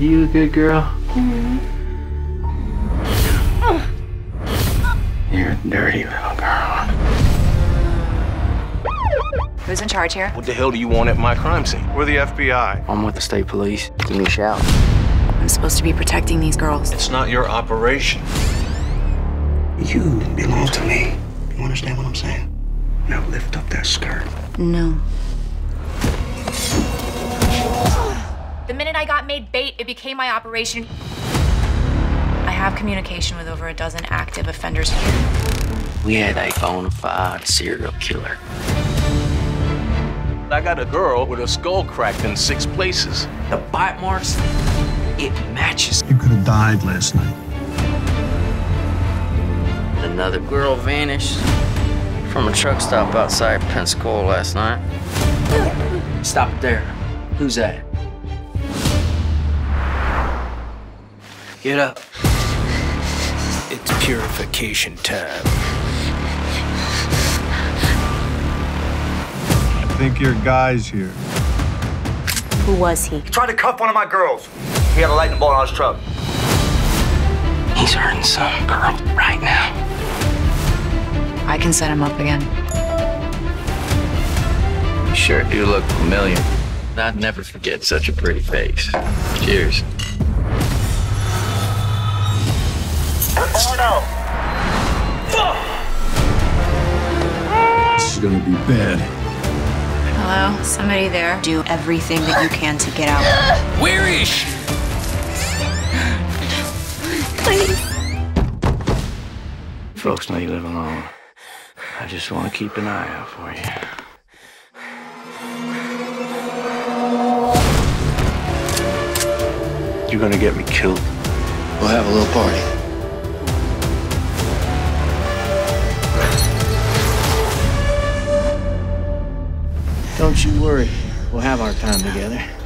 You a good girl? Mm-hmm. You're a dirty little girl. Who's in charge here? What the hell do you want at my crime scene? We're the FBI. I'm with the state police. Give me a shout. I'm supposed to be protecting these girls. It's not your operation. You belong to me. You understand what I'm saying? Now lift up that skirt. No. The minute I got made bait, it became my operation. I have communication with over a dozen active offenders. We had a bona fide serial killer. I got a girl with a skull cracked in 6 places. The bite marks, it matches. You could have died last night. Another girl vanished from a truck stop outside Pensacola last night. Stop there. Who's that? Get up. It's purification time. I think your guy's here. Who was he? He tried to cuff one of my girls. He had a lightning bolt on his truck. He's hurting some girl right now. I can set him up again. You sure do look familiar. I'd never forget such a pretty face. Cheers. What's going on? This is gonna be bad. Hello? Somebody there? Do everything that you can to get out. Where is she? Please. Folks know you live alone. I just want to keep an eye out for you. You're gonna get me killed. We'll have a little party. Don't you worry. We'll have our time together.